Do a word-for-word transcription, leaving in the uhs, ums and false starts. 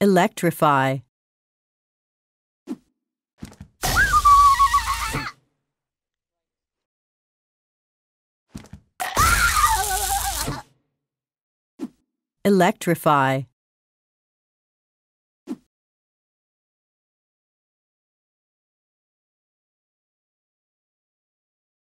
Electrify. Electrify.